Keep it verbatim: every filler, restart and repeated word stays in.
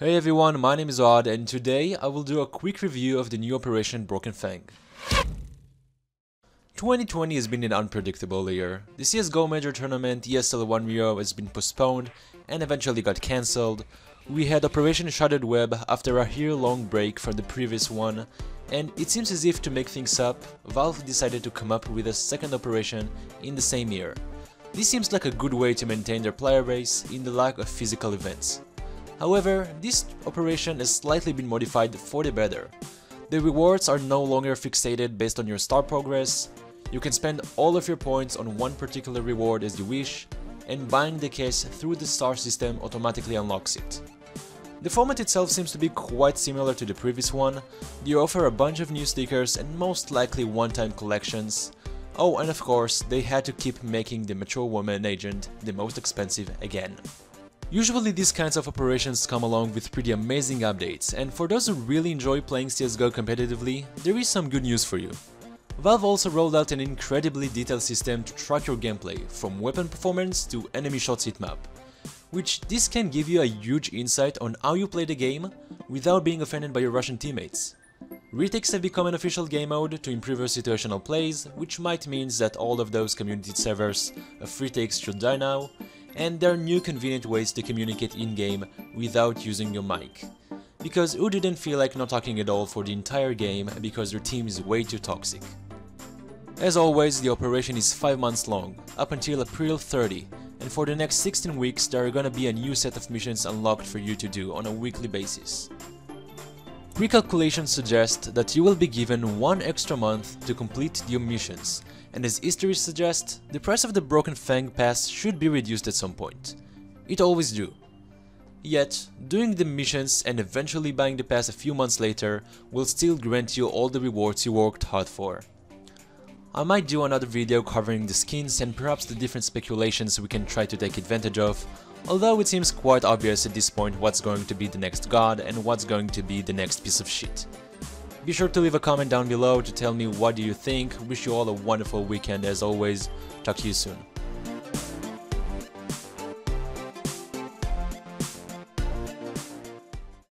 Hey everyone, my name is Ohad and today I will do a quick review of the new Operation Broken Fang. twenty twenty has been an unpredictable year. The C S G O Major Tournament, E S L One Rio, has been postponed and eventually got cancelled. We had Operation Shattered Web after a year-long break from the previous one, and it seems as if to make things up, Valve decided to come up with a second operation in the same year. This seems like a good way to maintain their player base in the lack of physical events. However, this operation has slightly been modified for the better. The rewards are no longer fixated based on your star progress. You can spend all of your points on one particular reward as you wish, and buying the case through the star system automatically unlocks it. The format itself seems to be quite similar to the previous one. You offer a bunch of new stickers and most likely one-time collections. Oh, and of course, they had to keep making the mature woman agent the most expensive again. Usually these kinds of operations come along with pretty amazing updates, and for those who really enjoy playing C S G O competitively, there is some good news for you. Valve also rolled out an incredibly detailed system to track your gameplay, from weapon performance to enemy shots hitmap, which this can give you a huge insight on how you play the game without being offended by your Russian teammates. Retakes have become an official game mode to improve your situational plays, which might mean that all of those community servers of retakes should die now, and there are new convenient ways to communicate in-game without using your mic. Because who didn't feel like not talking at all for the entire game because your team is way too toxic? As always, the operation is five months long, up until April thirtieth, and for the next sixteen weeks there are gonna be a new set of missions unlocked for you to do on a weekly basis. Recalculations suggest that you will be given one extra month to complete your missions, and as history suggests, the price of the Broken Fang Pass should be reduced at some point. It always do. Yet, doing the missions and eventually buying the pass a few months later will still grant you all the rewards you worked hard for. I might do another video covering the skins and perhaps the different speculations we can try to take advantage of, although it seems quite obvious at this point what's going to be the next god and what's going to be the next piece of shit. Be sure to leave a comment down below to tell me what do you think. Wish you all a wonderful weekend as always, talk to you soon.